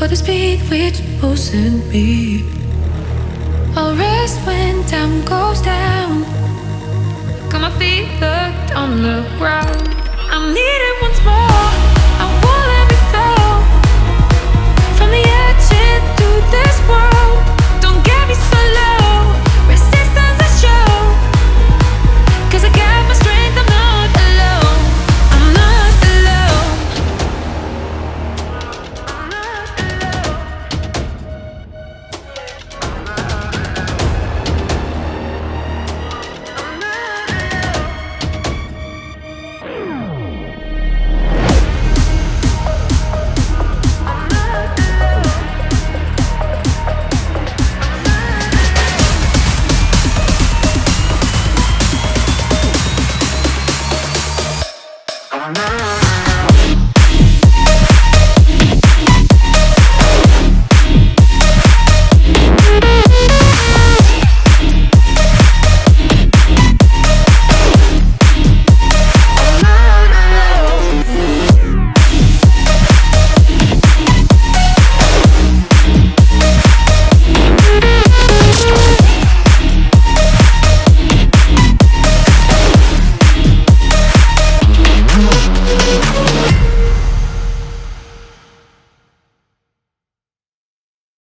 For the speed which possesses me, I'll rest when time goes down. Got my feet locked on the ground. I'm needed once more.